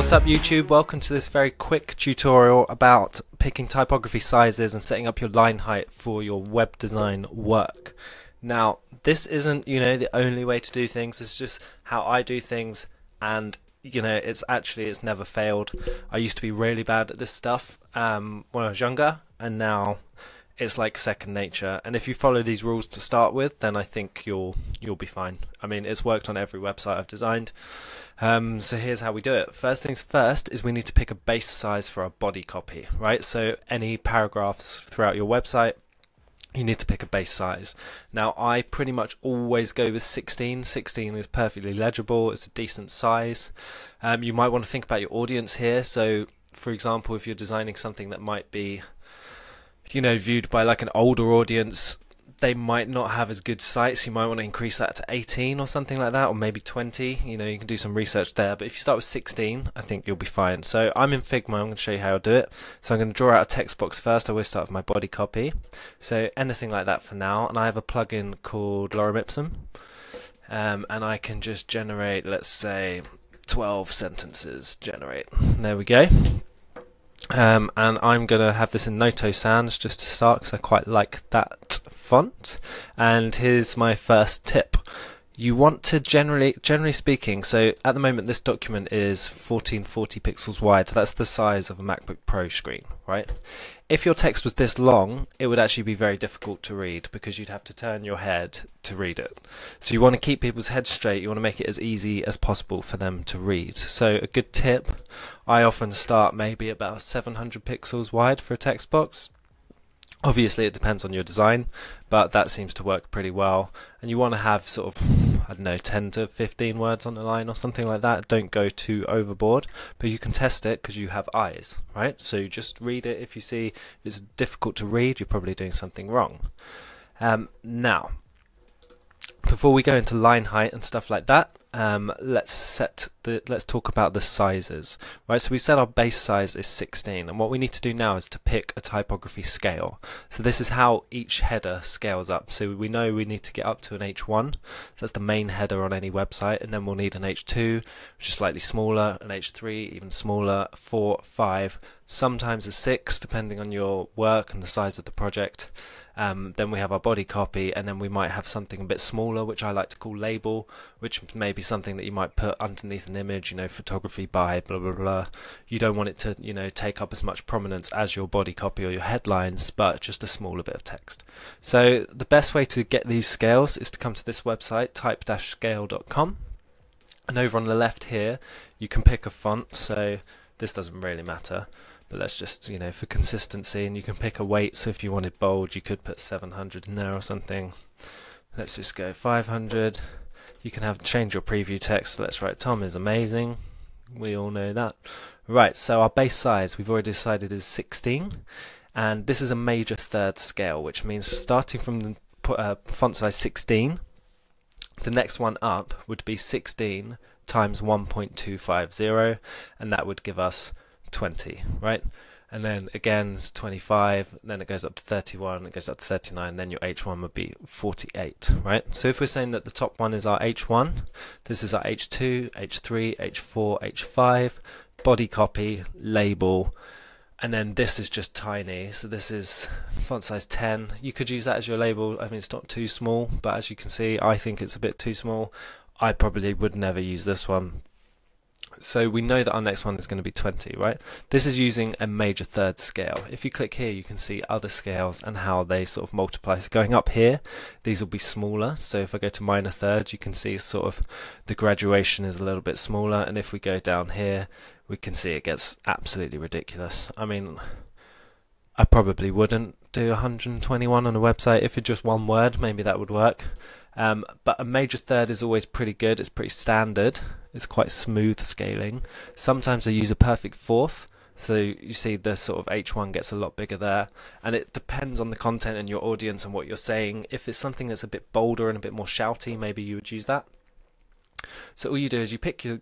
What's up YouTube? Welcome to this very quick tutorial about picking typography sizes and setting up your line height for your web design work. Now this isn't, you know, the only way to do things, it's just how I do things, and you know, it's never failed. I used to be really bad at this stuff when I was younger, and now it's like second nature, and if you follow these rules to start with, then I think you'll be fine. I mean, it's worked on every website I've designed. So here's how we do it. First things first is we need to pick a base size for our body copy, right? So any paragraphs throughout your website, you need to pick a base size. Now I pretty much always go with 16. 16 is perfectly legible, it's a decent size. You might want to think about your audience here. So for example, if you're designing something that might be, you know, viewed by like an older audience, they might not have as good sights. You might want to increase that to 18 or something like that, or maybe 20. You know, you can do some research there, but if you start with 16, I think you'll be fine. So I'm in Figma, I'm going to show you how I'll do it. So I'm going to draw out a text box first. I always start with my body copy, so anything like that for now, and I have a plugin called Lorem Ipsum, and I can just generate, let's say 12 sentences, generate, there we go. And I'm going to have this in Noto Sans just to start, because I quite like that font. And here's my first tip. You want to generally speaking, so at the moment this document is 1440 pixels wide, so that's the size of a MacBook Pro screen, right? If your text was this long, it would actually be very difficult to read, because you'd have to turn your head to read it. So you want to keep people's heads straight, you want to make it as easy as possible for them to read. So a good tip, I often start maybe about 700 pixels wide for a text box. Obviously it depends on your design, but that seems to work pretty well. And you want to have sort of, I don't know, 10 to 15 words on the line or something like that. Don't go too overboard, but you can test it because you have eyes, right? So you just read it. If you see it's difficult to read, you're probably doing something wrong. Now, before we go into line height and stuff like that, let's talk about the sizes, right? So we said our base size is 16, and what we need to do now is to pick a typography scale. So this is how each header scales up. So we know we need to get up to an H1, so that's the main header on any website, and then we'll need an H2, which is slightly smaller, an H3, even smaller, 4, 5, sometimes a 6, depending on your work and the size of the project. Then we have our body copy, and then we might have something a bit smaller, which I like to call label, which may be something that you might put underneath an image, you know, photography by blah blah blah. You don't want it to, you know, take up as much prominence as your body copy or your headlines, but just a smaller bit of text. So the best way to get these scales is to come to this website, type-scale.com, and over on the left here you can pick a font. So this doesn't really matter, but let's just, you know, for consistency, and you can pick a weight. So if you wanted bold, you could put 700 in there or something. Let's just go 500. You can change your preview text. Let's write Tom is amazing. We all know that. Right, so our base size we've already decided is 16, and this is a major third scale, which means starting from the font size 16, the next one up would be 16 times 1.250, and that would give us 20, right? And then again it's 25, then it goes up to 31, it goes up to 39, then your H1 would be 48, right? So if we're saying that the top one is our H1, this is our H2, H3, H4, H5, body copy, label, and then this is just tiny, so this is font size 10. You could use that as your label. I mean, it's not too small, but as you can see, I think it's a bit too small. I probably would never use this one. So we know that our next one is going to be 20, right? This is using a major third scale. If you click here, you can see other scales and how they sort of multiply. So going up here, these will be smaller. So if I go to minor third, you can see sort of the graduation is a little bit smaller. And if we go down here, we can see it gets absolutely ridiculous. I mean, I probably wouldn't do 121 on a website. If it's just one word, maybe that would work. But a major third is always pretty good, it's pretty standard, it's quite smooth scaling. Sometimes I use a perfect fourth, so you see the sort of H1 gets a lot bigger there, and it depends on the content and your audience and what you're saying. If it's something that's a bit bolder and a bit more shouty, maybe you would use that. So all you do is you pick your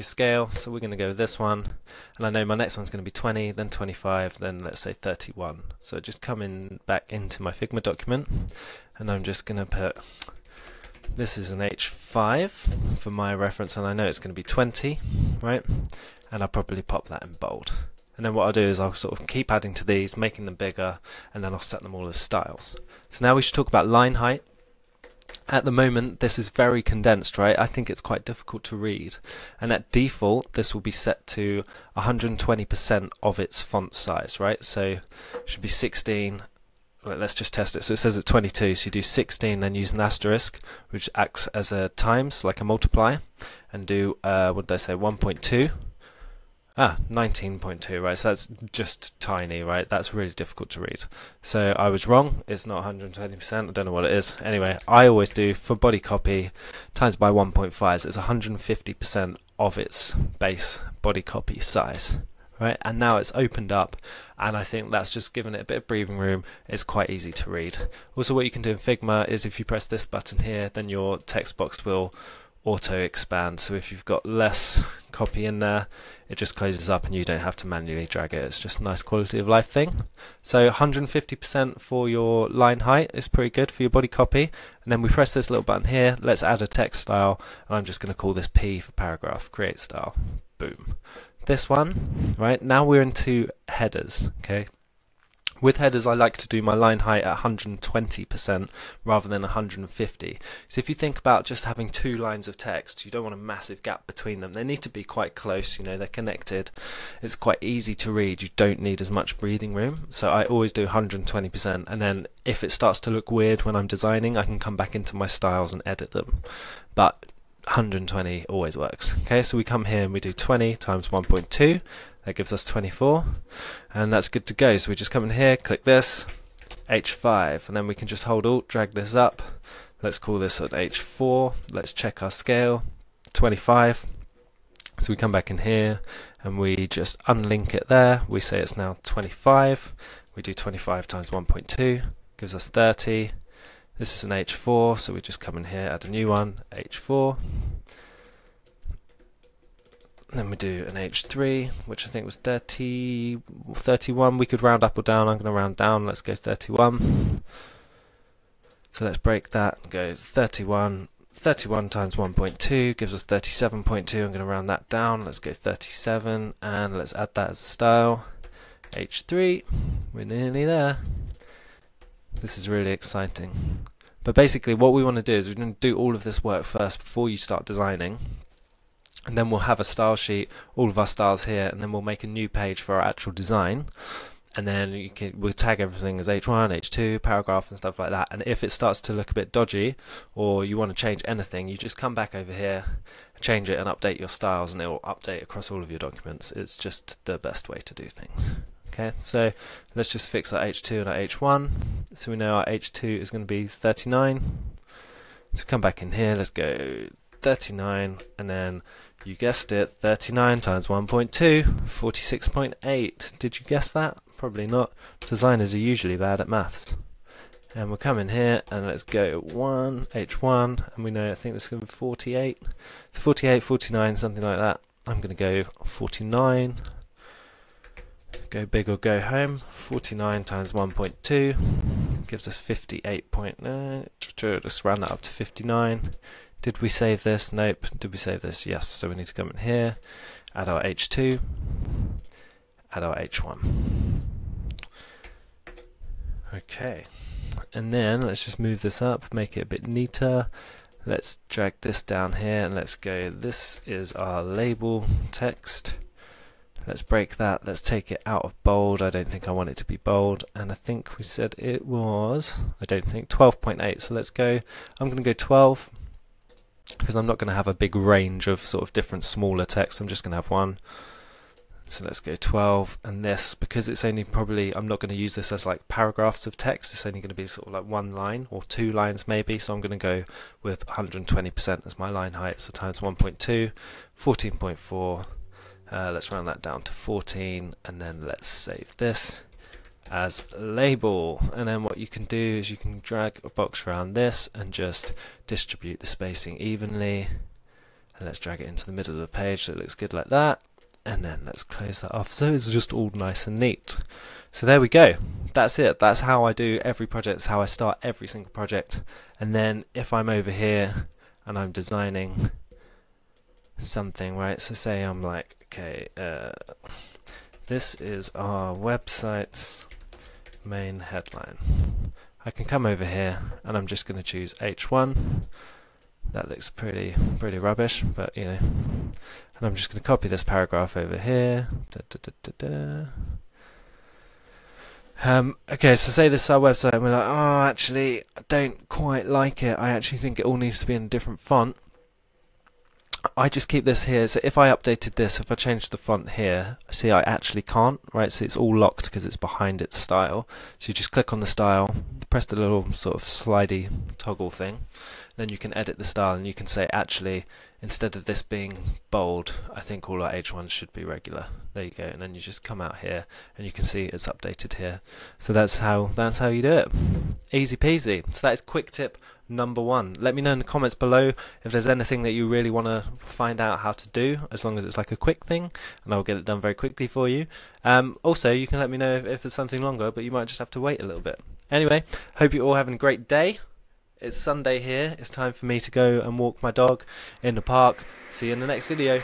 scale. So we're going to go with this one, and I know my next one's going to be 20, then 25, then let's say 31. So just come in back into my Figma document, and I'm just going to put This is an H5 for my reference, and I know it's going to be 20, right? And I'll probably pop that in bold. And then what I'll do is I'll sort of keep adding to these, making them bigger, and then I'll set them all as styles. So now we should talk about line height. At the moment, this is very condensed, right? I think it's quite difficult to read. And at default, this will be set to 120% of its font size, right? So it should be 16. Let's just test it. So it says it's 22, so you do 16, then use an asterisk, which acts as a times, like a multiply, and do, what did I say, 1.2? Ah, 19.2, right? So that's just tiny, right? That's really difficult to read. So I was wrong. It's not 120%. I don't know what it is. Anyway, I always do, for body copy, times by 1.5, so it's 150% of its base body copy size, right? And now it's opened up, and I think that's just given it a bit of breathing room. It's quite easy to read. Also, what you can do in Figma is if you press this button here, then your text box will auto expand, so if you've got less copy in there, it just closes up and you don't have to manually drag it. It's just a nice quality of life thing. So 150% for your line height is pretty good for your body copy. And then we press this little button here, let's add a text style, and I'm just going to call this P for paragraph, create style, boom. This one, right, now we're into headers, okay. With headers, I like to do my line height at 120% rather than 150. So if you think about just having two lines of text, you don't want a massive gap between them. They need to be quite close, you know, they're connected. It's quite easy to read. You don't need as much breathing room. So I always do 120%, and then if it starts to look weird when I'm designing, I can come back into my styles and edit them. But 120 always works. Okay, so we come here and we do 20 times 1.2. That gives us 24, and that's good to go. So we just come in here, click this, H5, and then we can just hold Alt, drag this up. Let's call this at H4. Let's check our scale, 25. So we come back in here and we just unlink it there. We say it's now 25. We do 25 times 1.2, gives us 30. This is an H4, so we just come in here, add a new one, H4. Then we do an H3, which I think was 30, 31. We could round up or down. I'm going to round down. Let's go 31. So let's break that and go 31. 31 times 1.2 gives us 37.2. I'm going to round that down. Let's go 37, and let's add that as a style. H3. We're nearly there. This is really exciting. But basically what we want to do is we're going to do all of this work first before you start designing. And then we'll have a style sheet, all of our styles here, and then we'll make a new page for our actual design. And then you can, we'll tag everything as H1, H2, paragraph, and stuff like that. And if it starts to look a bit dodgy, or you want to change anything, you just come back over here, change it, and update your styles, and it will update across all of your documents. It's just the best way to do things. Okay, so let's just fix our H2 and our H1. So we know our H2 is going to be 39. So come back in here, let's go 39, and then you guessed it, 39 times 1.2, 46.8. Did you guess that? Probably not. Designers are usually bad at maths. And we'll come in here and let's go 1, H1, and we know I think this is going to be 48. 48, 49, something like that. I'm going to go 49. Go big or go home. 49 times 1.2 gives us 58.9. Let's round that up to 59. Did we save this? Nope. Did we save this? Yes. So we need to come in here, add our H2, add our H1. Okay. And then let's just move this up, make it a bit neater. Let's drag this down here and let's go, this is our label text. Let's break that. Let's take it out of bold. I don't think I want it to be bold. And I think we said it was, I don't think, 12.8. So let's go, I'm going to go 12. Because I'm not going to have a big range of sort of different smaller text, I'm just going to have one. So let's go 12, and this, because it's only probably, I'm not going to use this as like paragraphs of text, it's only going to be sort of like one line or two lines maybe, so I'm going to go with 120% as my line height, so times 1.2, 14.4, let's round that down to 14, and then let's save this as label. And then what you can do is you can drag a box around this and just distribute the spacing evenly, and let's drag it into the middle of the page so it looks good like that. and then let's close that off. So it's just all nice and neat. So there we go. That's it. That's how I do every project. It's how I start every single project. And then if I'm over here and I'm designing something, right? So say I'm like, okay, this is our website's main headline. I can come over here and I'm just going to choose H1. That looks pretty rubbish, but you know. And I'm just going to copy this paragraph over here. Okay, so say this is our website, and we're like, oh, actually, I don't quite like it. I actually think it all needs to be in a different font. I just keep this here, so if I updated this, if I changed the font here, see I actually can't, right, so it's all locked because it's behind its style. So you just click on the style, press the little sort of slidey toggle thing, then you can edit the style and you can say actually, instead of this being bold, I think all our H1s should be regular. There you go, and then you just come out here and you can see it's updated here. So that's how you do it. Easy peasy. So that is quick tip number 1. Let me know in the comments below if there's anything that you really want to find out how to do, as long as it's like a quick thing, and I'll get it done very quickly for you. Also, you can let me know if it's something longer, but you might just have to wait a little bit. Anyway, hope you're all having a great day. It's Sunday here. It's time for me to go and walk my dog in the park. See you in the next video.